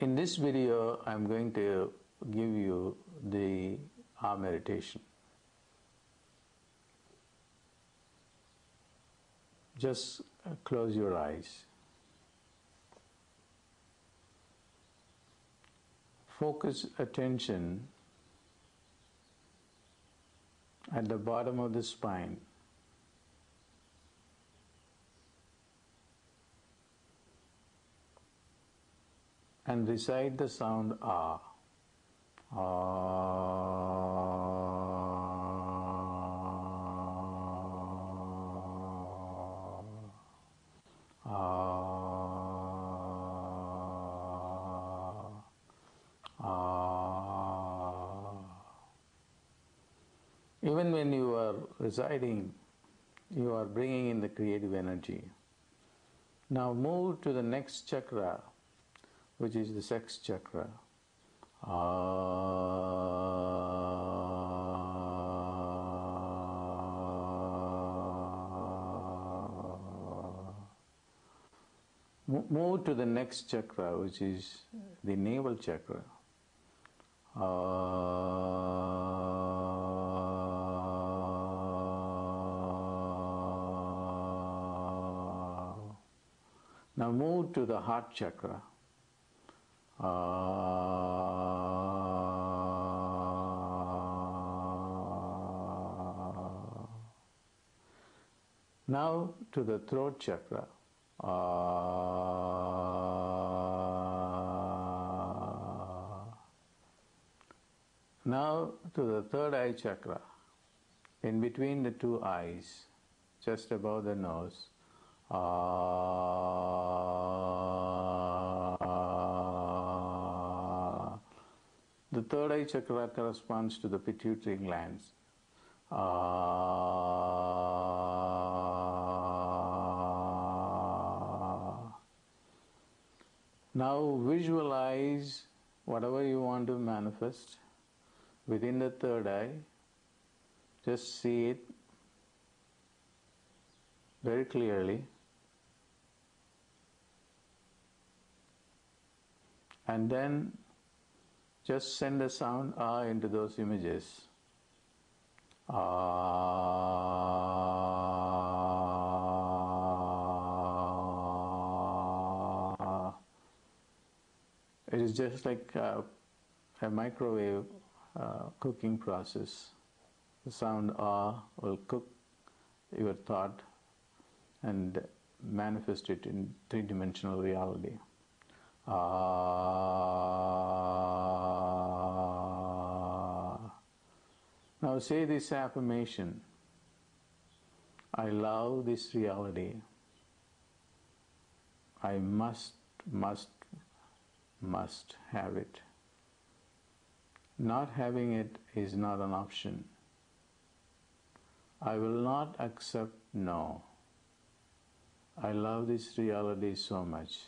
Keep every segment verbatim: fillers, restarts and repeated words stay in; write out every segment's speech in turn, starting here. In this video, I'm going to give you the Ahh meditation. Just close your eyes. Focus attention at the bottom of the spine. And recite the sound Ahh. Ahh. Ahh. Ahh. Even when you are reciting, you are bringing in the creative energy. Now move to the next chakra, which is the sex chakra. Ahh. Move to the next chakra, which is the navel chakra. Ahh. Now move to the heart chakra. Ahh. Now to the throat chakra. Ahh. Now to the third eye chakra, in between the two eyes, just above the nose. Ahh. The third eye chakra corresponds to the pituitary glands. Ahh. Now visualize whatever you want to manifest within the third eye. Just see it very clearly and then just send the sound Ahh into those images. Ahh. It is just like uh, a microwave uh, cooking process. The sound Ahh will cook your thought and manifest it in three-dimensional reality. Ahh. Now say this affirmation: I love this reality. I must, must, must have it. Not having it is not an option. I will not accept no. I love this reality so much.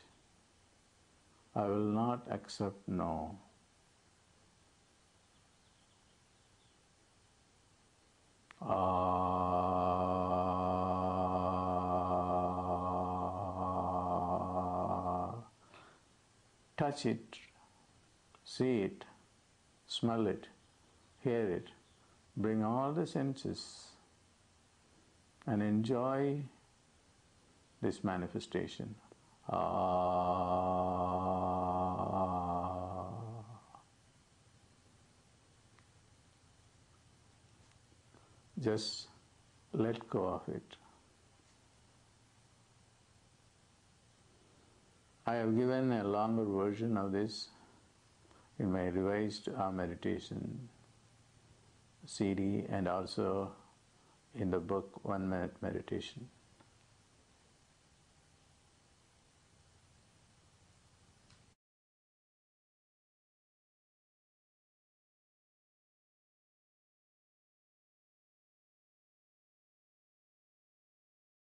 I will not accept no. Ahh. Touch it, see it, smell it, hear it. Bring all the senses and enjoy this manifestation. Ahh. Just let go of it. I have given a longer version of this in my revised Ahh meditation C D and also in the book One Minute Meditation.